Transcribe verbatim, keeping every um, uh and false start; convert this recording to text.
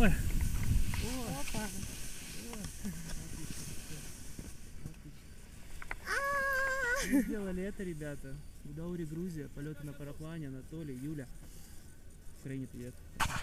Ой. Опа. Мы сделали это, ребята. Гудаури, Грузия, полеты на параплане, Анатолий, Юля. Украине привет.